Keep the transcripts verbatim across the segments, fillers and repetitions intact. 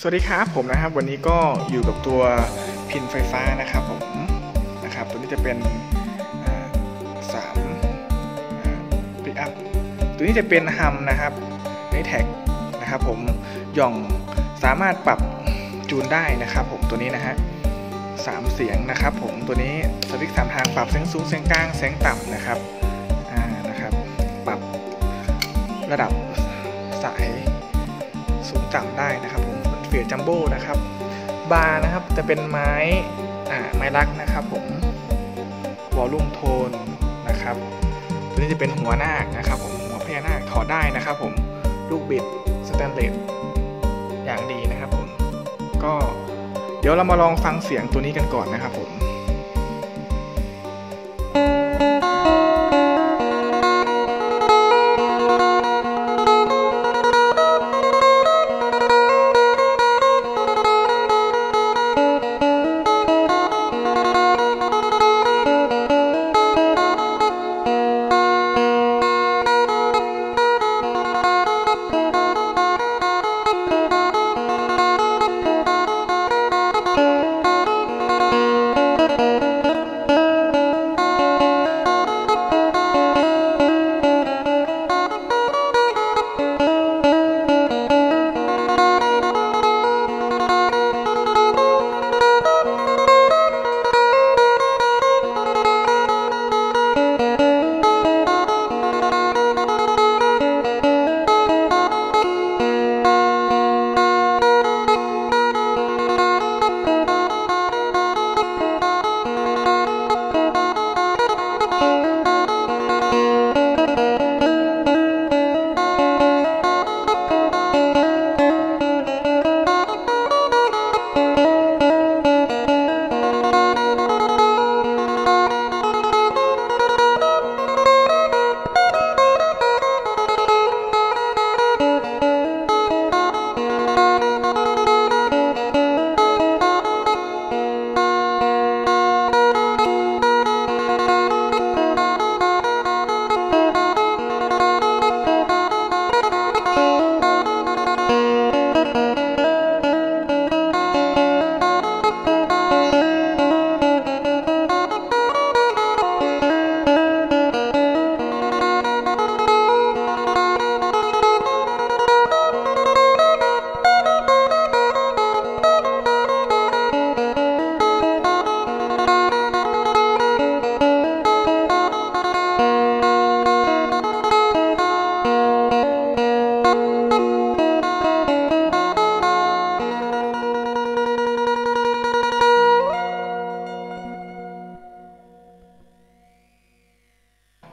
สวัสดีครับผมนะครับวันนี้ก็อยู่กับตัวพินไฟฟ้านะครับผมนะครับตัวนี้จะเป็นสามปิกอัพตัวนี้จะเป็นฮัมนะครับในแท็กนะครับผมย่องสามารถปรับจูนได้นะครับผมตัวนี้นะฮะสามเสียงนะครับผมตัวนี้สวิตช์สามทางปรับเสียงสูงเสียงกลางเสียงต่ำนะครับอ่านะครับปรับระดับสายสูงต่ำได้นะครับผมเฟียจัมโบ้นะครับบาร์นะครับจะเป็นไม้อ่าไม้ลักนะครับผมวอลลุ่มโทนนะครับตัวนี้จะเป็นหัวหน้านะครับผมหัวพญานาคถอดได้นะครับผมลูกบิดสแตนเลสอย่างดีนะครับผมก็เดี๋ยวเรามาลองฟังเสียงตัวนี้กันก่อนนะครับผม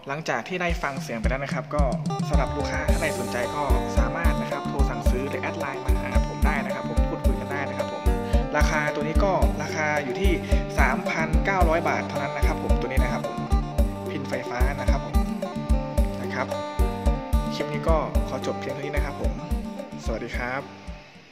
หลังจากที่ได้ฟังเสียงไปแล้วนะครับก็สำหรับลูกค้าท่านใดสนใจก็สามารถนะครับโทรสั่งซื้อหรือแอดไลน์มาหาผมได้นะครับผมพูดคุยกันได้นะครับผมราคาตัวนี้ก็ราคาอยู่ที่ สามพันเก้าร้อย บาทเท่านั้นนะครับผมตัวนี้นะครับ